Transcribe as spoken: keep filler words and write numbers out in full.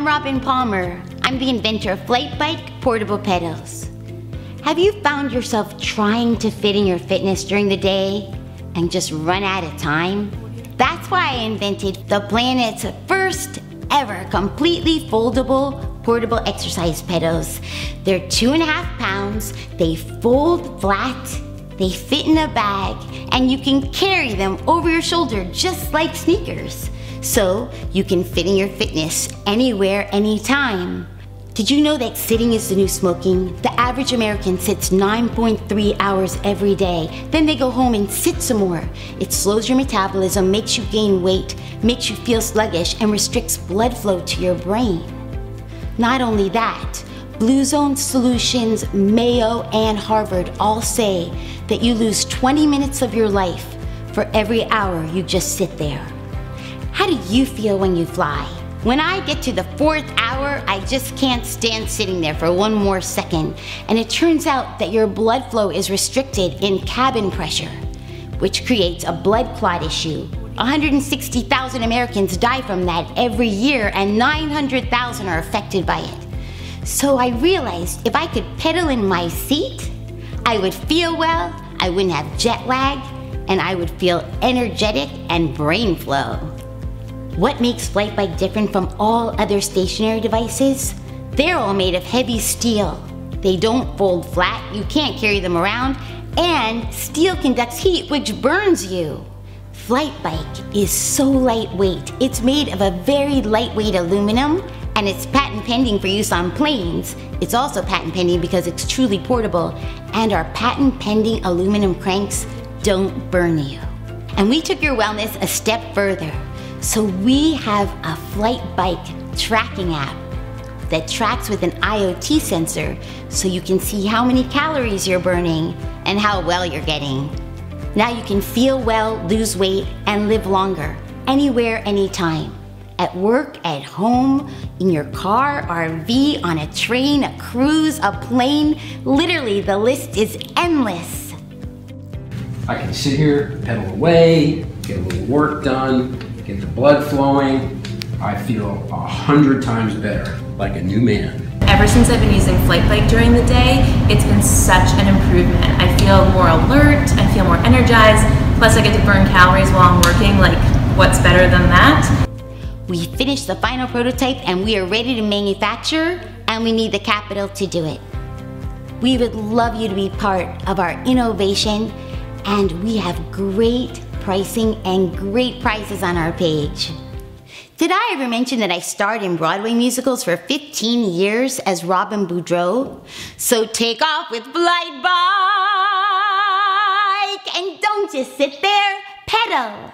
I'm Robin Palmer. I'm the inventor of FlyteBike Portable Pedals. Have you found yourself trying to fit in your fitness during the day and just run out of time? That's why I invented the planet's first ever completely foldable portable exercise pedals. They're two and a half pounds, they fold flat, they fit in a bag, and you can carry them over your shoulder just like sneakers. So you can fit in your fitness anywhere, anytime. Did you know that sitting is the new smoking? The average American sits nine point three hours every day. Then they go home and sit some more. It slows your metabolism, makes you gain weight, makes you feel sluggish, and restricts blood flow to your brain. Not only that, Blue Zone Solutions, Mayo, and Harvard all say that you lose twenty minutes of your life for every hour you just sit there. How do you feel when you fly? When I get to the fourth hour, I just can't stand sitting there for one more second. And it turns out that your blood flow is restricted in cabin pressure, which creates a blood clot issue. one hundred sixty thousand Americans die from that every year, and nine hundred thousand are affected by it. So I realized if I could pedal in my seat, I would feel well, I wouldn't have jet lag, and I would feel energetic and brain flow. What makes FlyteBike different from all other stationary devices? They're all made of heavy steel. They don't fold flat, you can't carry them around, and steel conducts heat, which burns you. FlyteBike is so lightweight. It's made of a very lightweight aluminum, and it's patent pending for use on planes. It's also patent pending because it's truly portable, and our patent pending aluminum cranks don't burn you. And we took your wellness a step further. So we have a FlyteBike tracking app that tracks with an I O T sensor so you can see how many calories you're burning and how well you're getting. Now you can feel well, lose weight, and live longer anywhere, anytime. At work, at home, in your car, R V, on a train, a cruise, a plane. Literally, the list is endless. I can sit here, pedal away, get a little work done, get the blood flowing. I feel a hundred times better, like a new man. Ever since I've been using FlyteBike during the day, it's been such an improvement. I feel more alert, I feel more energized, plus I get to burn calories while I'm working. Like, what's better than that? We finished the final prototype and we are ready to manufacture, and we need the capital to do it. We would love you to be part of our innovation, and we have great pricing and great prices on our page. Did I ever mention that I starred in Broadway musicals for fifteen years as Robin Boudreau? So take off with FlyteBike and don't just sit there, pedal.